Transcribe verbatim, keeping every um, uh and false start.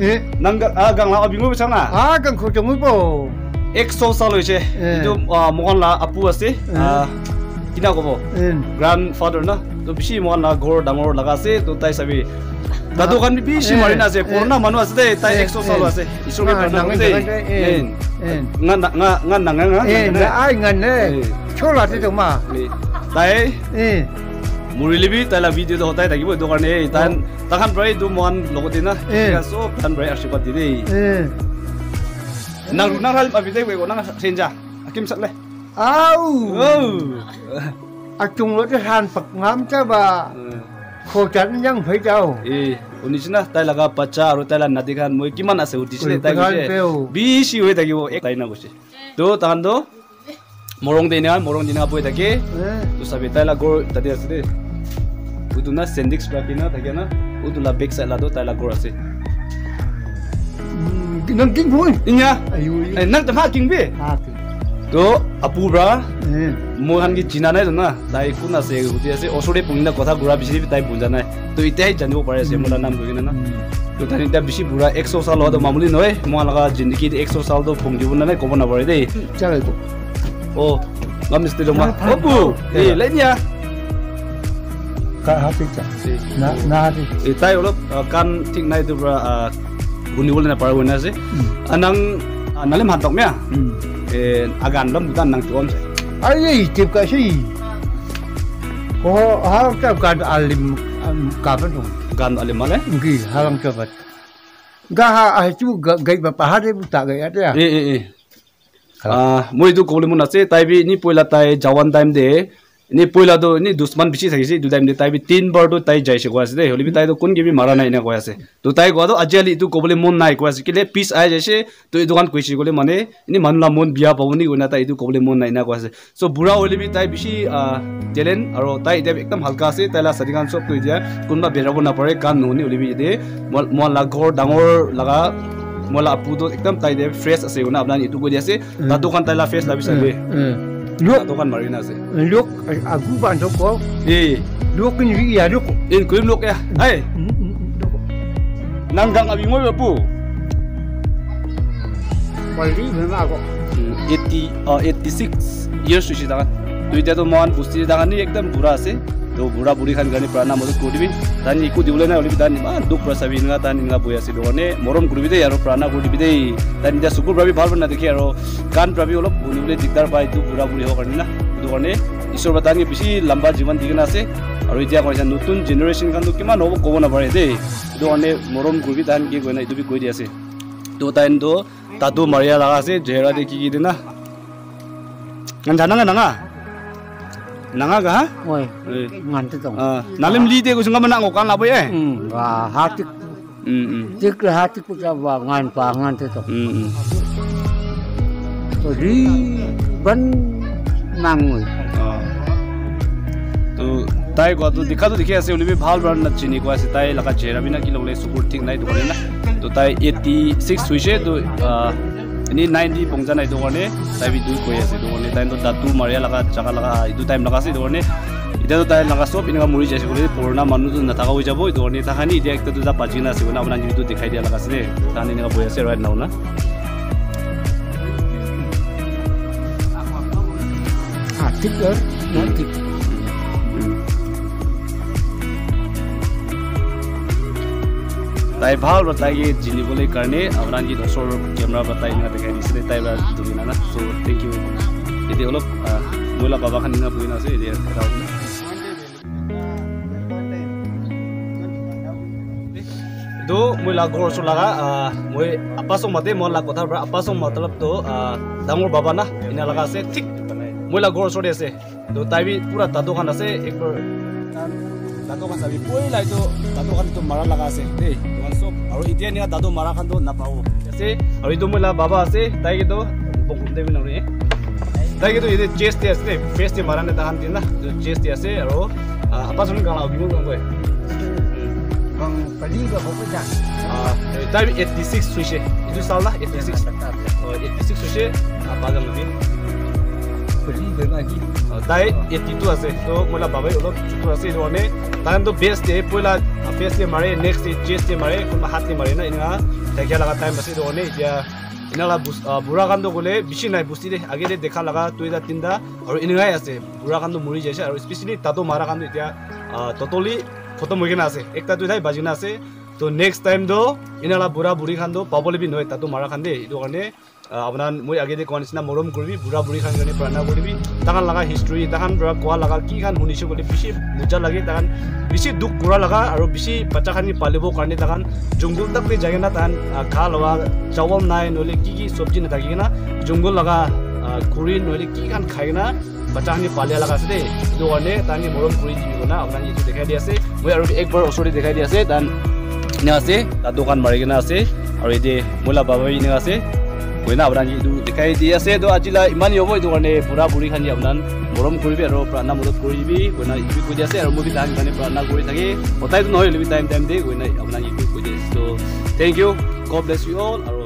예. 난가 아강 라어 빙고 비상나. 아강 그렇게 뭐고. 엑소 살로이제. 이좀 아 모간라 아부아세. 아 기나고 뭐. Grandfather나 또 비시 모간라 고르 당어 라가세 또 타이 사비. 나도 간비 비시 마리나세 포르나 마누아세 타이 엑소 살로아세. 이소게 반나세. 엔. 나나나 나나. 엔. 아이 간네. 쿄라테 정마. 타이. 예. Murilibi tala video do hotai tagi bo do karne tan takan brai do mon logoti na ya so tan brai arsipat diri nang nang hal abite we nang senja akim sakle au akung lo de han pak ngam cha ba kho jan yang phai jao e unisna tai laga pacha aro tai la nadikan moi kiman ase utisne tai bi si we tagi bo ek tai na gosi do tan do morong de na morong dina boy tagi to sabita la go tadi ase de uduna sendix rapina thagena udula big side la do taila gorase nang king boy nya ai nang ta king be do apura mohan gi china nai na dai kuna se uti ase osore pungna kotha gura bisi tai bunjana to itai janbo pare se mola nam gina na to tani ta bisi bura one hundred saal ho do mamuli noi mo laga jindagi de one hundred saal do pungjibun na ko bona pare de chale ko oh ngamis te do ma opu eh lenya ka hati cha na na hati tai ulop kan thik nai tu bra guni bolna paru na se anang analem hatok mya eh agan lam bukan nang tom se ai tip ka si ko har ka kan alim ka ban dong gan alim male ngi halang ka bat ga ha ai chu gai ba pa ha de ta gai ate ya eh eh ah moi tu ko le mun ase tai bi ni poila tai jawan time de ni poila do ni dusman bichi thakisi du time de tai bi tin bar do tai jaise ko ase de holi bi tai do kun gi bi mara nai na ko ase to tai ko do ajali tu ko bole mon nai ko ase kile piece ai jaise to e dukan koisi gole mane ni manla mon bia pawni ko na tai tu ko bole mon nai na ko ase so bura holi bi tai bishi talent aro tai de ekdam halka ase tai la sadigan sob to dia kun ba berabo na pare kan no ni holi bi de mo la gor dangor laga mo la apu do ekdam tai de fresh ase ko na apna ni tu ko dia ase ta dukan tai la fresh la bi sabe Lok tokan marina se. Lok aku ban toko. Eh, lok ni ya lok. In kuim lok ya. Hai. Nanggang abi ngoi pu. Pali bena ko. eighty-six years sushi dangan. Dui dia to mon busti dangan ni ekdam bura ase. Do bura buri khan gani prana modot kodibi. Tan iku diulen na oli tan ban duk prasabi nga tan nga boya se done morom gurbi de yaro prana gurbi de. Tan dia sukur brabi bhal ban na dekhi yaro. Kan prabi olop bunule dikdar pai tu pura puri ho karna tu karne isor batani bishi lamba jiban digena ase aru itia koisa nutun generation kan tu kiman hobo kobo na pare de tu karne morom gurbi tan ki koina itu bi koi diase tu tain do tatu maria laga ase jehra de ki ki dena kan jananga nanga nanga ga oi ngan te tong nalem li de ko sunga mana ngokan la boy eh wa hatik um tik hatik ko ja wa ngan pa ngan te tong um Ri ban mangui. Tu tai ko tu dikha tu dikhe ase uli bi bhal bran na chini ko ase tai laga chehra bina ki logle sukur thik nai dore na. Tu tai eighty-six huise tu ini ninety pongja nai dore tai bi du ko ase dore tai to datu maria laga chaka laga itu time laga ase dore ida tu tai laga sob inga muri jase kore porona manu tu na thaka ho jabo dore thakani ida ekta tu ja pajina ase na apna jitu dikhai dia laga ase tani inga boya ase right now na. Tiker nanti tai bhal bataiye jini bole karne amran ji dosor camera batai na dekhai disle tai ba dumina na so thank you ite olop mola baba khan na buina se ide rao do mola gor so laga moi apaso mate mola kotha bra apaso matlab to dangor baba na ina laga se thik Mula gor sore se, do tapi pura tato kan se, ekor tato kan tapi boleh lah itu tato kan itu marah laga se, deh, langsung. Aru itu ni ada tato marah kan tu napau, se, aru itu mula baba se, tapi itu bungkum deh minum ni, tapi itu ini chest dia se, face dia marah ni tahan dia na, chest dia se, aru apa susun kalau bingung kan gue, bang paling gak apa pun ah, tapi eighty-six sushi, itu salah eighty-six, eighty-six sushi apa yang lebih? Tai eighty-two ase to mola babai olop chutu ase rone tan to best e poila best e mare next e chest e mare kon hat e mare na inga dekya laga time basi do ne ya inala bus burakan do gole bishi nai busti de age de dekha laga tuida tinda aru ingai ase burakan do muri jaise aru especially tato mara kan do ya totally khotom hoye na ase ekta tuidai bajina ase to next time do inala bura buri kan do pabole bi noi tato mara kan de ido karne apnar moi age de konisna morom korbi bura buri khan jane prana korbi takan laga history takan bura kwa laga ki khan hunisho bole bishi muja lage takan bishi duk kura laga aro bishi bacha khan ni palibo karne takan jungul tak pe jagena tan khalawa chawal nai nole ki ki sobji na dagena jungul laga kuri nole ki khan khaina bacha khan ni palya laga ase do one tani morom kuri jibi na apnar ni dekhai di ase moi aro ekbar osori dekhai di ase dan ne ase ta dukan marigena ase aro ide mola baba bi ne ase koina abranji du dikai di ase do ajila imani hobo do karne pura puri khani abnan morom koribe aro prana modot koribi koina ibi koi ase aro mobi dan khani prana kori thake otai do noi lebi time time de koina abnan ibi koi ase so thank you god bless you all.